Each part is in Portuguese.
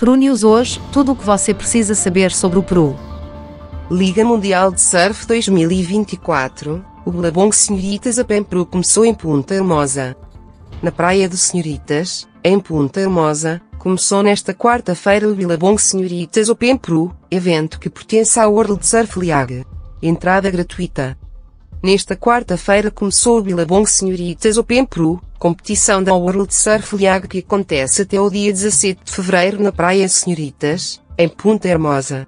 Peru News hoje, tudo o que você precisa saber sobre o Peru. Liga Mundial de Surf 2024, o Billabong Señoritas Open Peru começou em Punta Hermosa. Na Praia do Senhoritas, em Punta Hermosa, começou nesta quarta-feira o Billabong Señoritas Open Peru, evento que pertence à World Surf League. Entrada gratuita. Nesta quarta-feira começou o Billabong Señoritas Open Peru, competição da World Surf League que acontece até o dia 17 de fevereiro na Praia Senhoritas, em Punta Hermosa.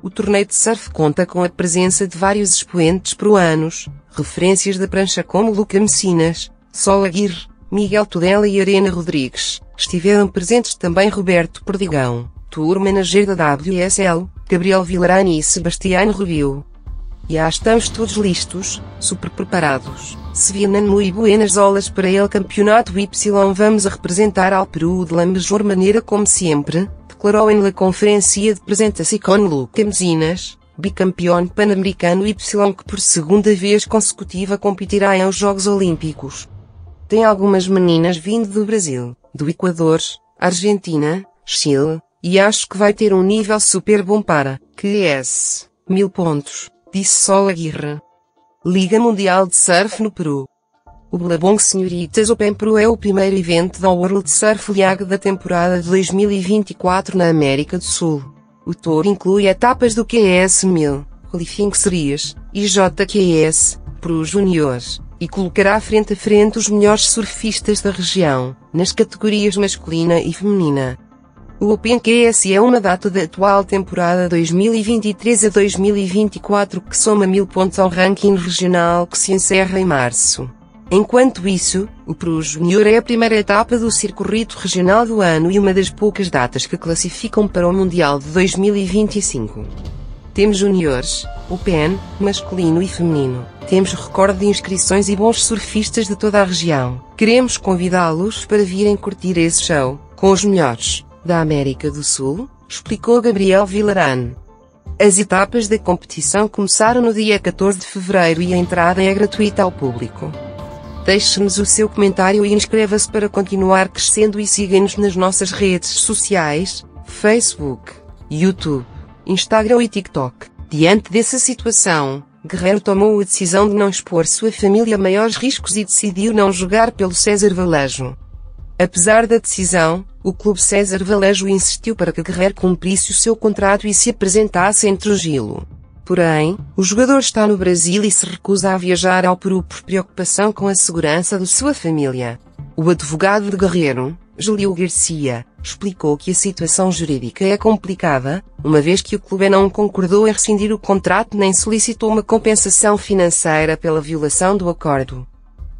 O torneio de surf conta com a presença de vários expoentes peruanos, referências da prancha como Lucca Mesinas, Sol Aguirre, Miguel Tudela e Arena Rodrigues. Estiveram presentes também Roberto Perdigão, tour manager da WSL, Gabriel Villarán e Sebastián Rubio. Já estamos todos listos, super preparados, se vienen muy buenas olas para el campeonato y vamos a representar ao Peru de la mejor maneira como sempre, declarou em la conferência de apresentação Lucca Mesinas, bicampeão pan-americano y que por segunda vez consecutiva competirá em os Jogos Olímpicos. Tem algumas meninas vindo do Brasil, do Equador, Argentina, Chile, e acho que vai ter nível super bom para, que é 1000 pontos. Disse Sol Aguirre. Liga Mundial de Surf no Peru. O Billabong Señoritas Open Peru é o primeiro evento da World Surf League da temporada de 2024 na América do Sul. O tour inclui etapas do QS 1000, Qualifying Series, e JQS, Peru Juniors, e colocará frente a frente os melhores surfistas da região, nas categorias masculina e feminina. O Open QS é uma data da atual temporada 2023 a 2024 que soma 1000 pontos ao ranking regional que se encerra em março. Enquanto isso, o Peru Júnior é a primeira etapa do circuito regional do ano e uma das poucas datas que classificam para o Mundial de 2025. Temos juniores, Open, masculino e feminino. Temos recorde de inscrições e bons surfistas de toda a região. Queremos convidá-los para virem curtir esse show, com os melhores da América do Sul, explicou Gabriel Villarán. As etapas da competição começaram no dia 14 de fevereiro e a entrada é gratuita ao público. Deixe-nos o seu comentário e inscreva-se para continuar crescendo e siga-nos nas nossas redes sociais, Facebook, YouTube, Instagram e TikTok. Diante dessa situação, Guerrero tomou a decisão de não expor sua família a maiores riscos e decidiu não jogar pelo César Vallejo. Apesar da decisão, o clube César Vallejo insistiu para que Guerrero cumprisse o seu contrato e se apresentasse em Trujillo. Porém, o jogador está no Brasil e se recusa a viajar ao Peru por preocupação com a segurança de sua família. O advogado de Guerrero, Julio Garcia, explicou que a situação jurídica é complicada, uma vez que o clube não concordou em rescindir o contrato nem solicitou uma compensação financeira pela violação do acordo.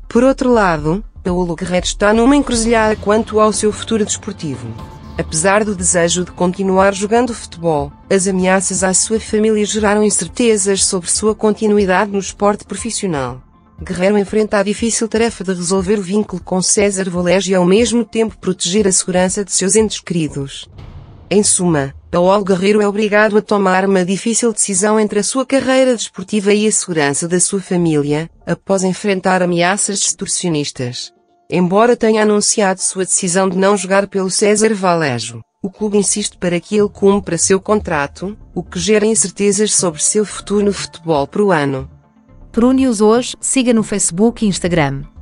Por outro lado, Paolo Guerrero está numa encruzilhada quanto ao seu futuro desportivo. Apesar do desejo de continuar jogando futebol, as ameaças à sua família geraram incertezas sobre sua continuidade no esporte profissional. Guerrero enfrenta a difícil tarefa de resolver o vínculo com César Vallejo e ao mesmo tempo proteger a segurança de seus entes queridos. Em suma, Paolo Guerrero é obrigado a tomar uma difícil decisão entre a sua carreira desportiva e a segurança da sua família, após enfrentar ameaças extorsionistas. Embora tenha anunciado sua decisão de não jogar pelo César Vallejo, o clube insiste para que ele cumpra seu contrato, o que gera incertezas sobre seu futuro no futebol peruano. Peru News hoje, siga no Facebook e Instagram.